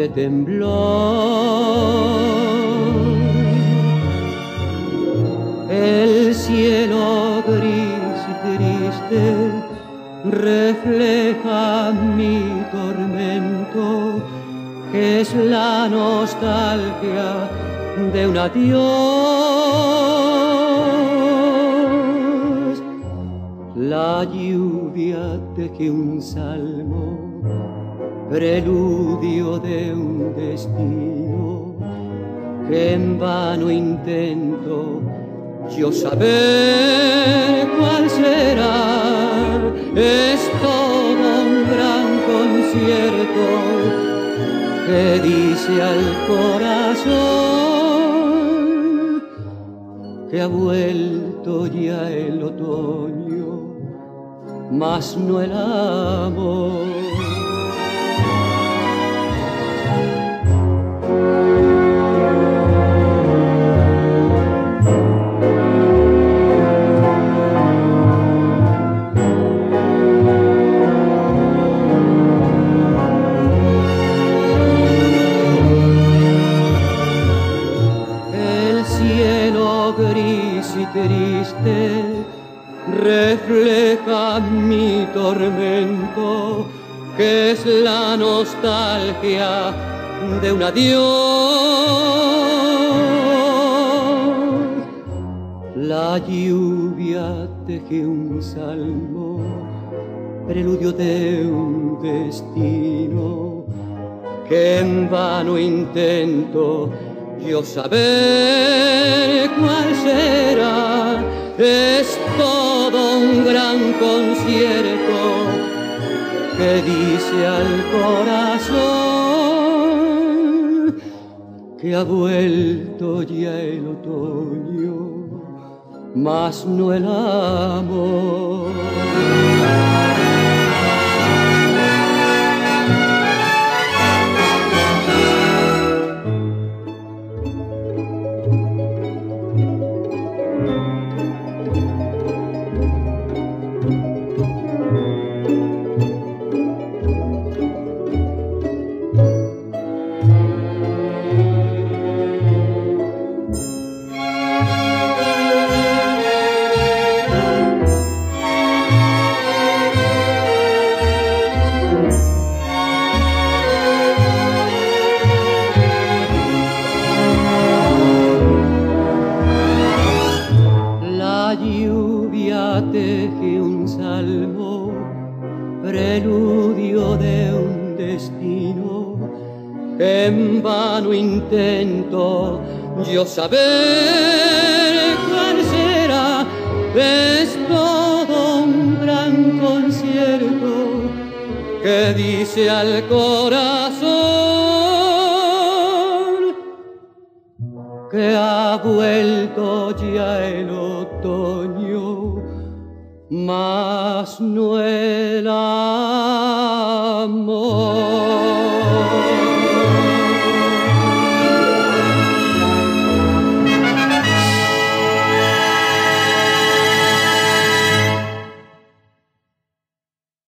De temblor, el cielo gris triste refleja mi tormento, que es la nostalgia de un adiós. La lluvia teje un salmo, preludio de un destino que en vano intento yo saber cuál será. Es todo un gran concierto que dice al corazón que ha vuelto ya el otoño, mas no el amor. Triste refleja mi tormento, que es la nostalgia de un adiós. La lluvia teje un salmo, preludio de un destino que en vano intento yo saber cuál será. Es todo un gran concierto que dice al corazón que ha vuelto ya el otoño, mas no el amor. En vano intento yo saber cuál será. Es todo un gran concierto que dice al corazón que ha vuelto ya el otoño, mas no el amor.